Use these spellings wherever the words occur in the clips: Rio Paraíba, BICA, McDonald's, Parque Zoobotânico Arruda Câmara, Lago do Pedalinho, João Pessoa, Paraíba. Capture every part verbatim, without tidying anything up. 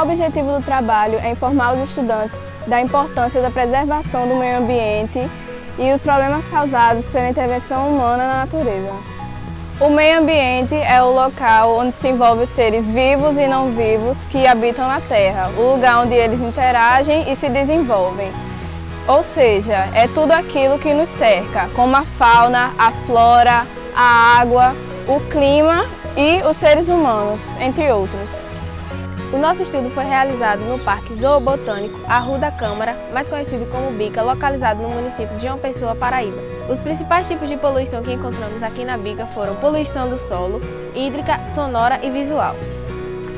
principal objetivo do trabalho é informar os estudantes da importância da preservação do meio ambiente e os problemas causados pela intervenção humana na natureza. O meio ambiente é o local onde se envolvem os seres vivos e não vivos que habitam na Terra, o lugar onde eles interagem e se desenvolvem. Ou seja, é tudo aquilo que nos cerca, como a fauna, a flora, a água, o clima e os seres humanos, entre outros. O nosso estudo foi realizado no Parque Zoobotânico Arruda Câmara, mais conhecido como Bica, localizado no município de João Pessoa, Paraíba. Os principais tipos de poluição que encontramos aqui na Bica foram poluição do solo, hídrica, sonora e visual.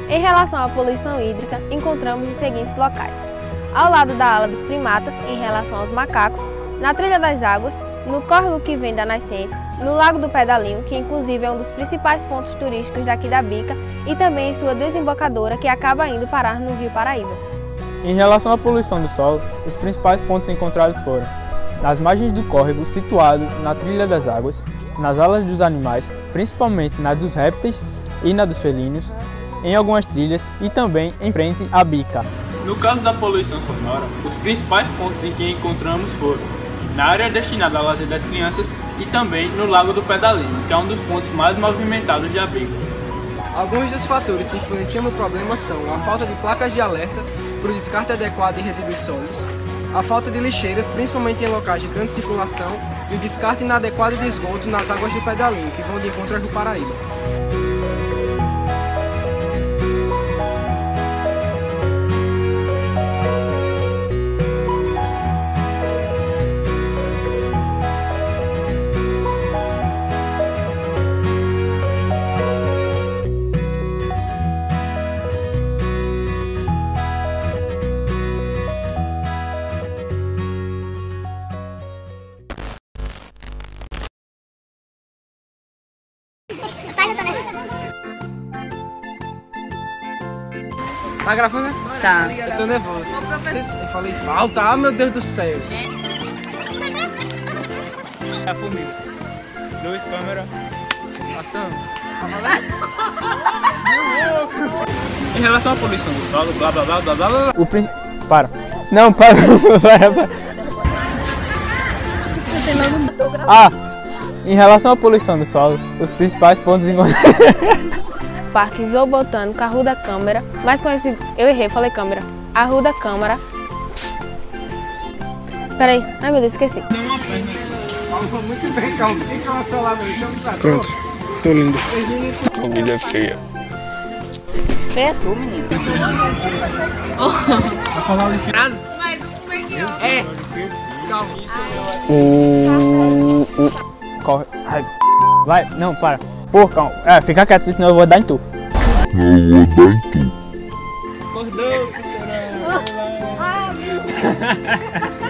Em relação à poluição hídrica, encontramos os seguintes locais: ao lado da ala dos primatas, em relação aos macacos, na trilha das águas, no córrego que vem da nascente, no Lago do Pedalinho, que inclusive é um dos principais pontos turísticos daqui da Bica, e também em sua desembocadora, que acaba indo parar no Rio Paraíba. Em relação à poluição do solo, os principais pontos encontrados foram nas margens do córrego situado na trilha das águas, nas alas dos animais, principalmente na dos répteis e na dos felinos, em algumas trilhas e também em frente à Bica. No caso da poluição sonora, os principais pontos em que encontramos foram na área destinada ao lazer das crianças e também no Lago do Pedalinho, que é um dos pontos mais movimentados de Bica. Alguns dos fatores que influenciam no problema são a falta de placas de alerta para o descarte adequado em resíduos sólidos, a falta de lixeiras, principalmente em locais de grande circulação, e o descarte inadequado de esgoto nas águas do Pedalinho, que vão de encontro ao Rio Paraíba. Tá gravando, né? Tá. Eu tô nervoso. Eu falei, falta, ah, meu Deus do céu. É a formiga. Dois câmeras. Passando. Meu louco. Em relação à poluição do solo, blá blá blá blá blá blá. O príncipe. Para. Não, para. Ah, em relação à poluição do solo, os principais pontos encontrados. Parque Zoobotânico Arruda Câmara, mais conhecido... Eu errei, falei câmera. Arruda Câmara. Peraí. Ai, meu Deus, esqueci. Muito bem, calma. Pronto. Tô lindo. Comida feia. Feia é tu, menino. Vai falar o que? Mas o que é? É. Calma. O... Corre. Vai. Não, para. Pô, calma. É, fica quieto, senão eu vou dar em tu. Eu vou dar em tu. Acordou, professora. Ah, meu Deus.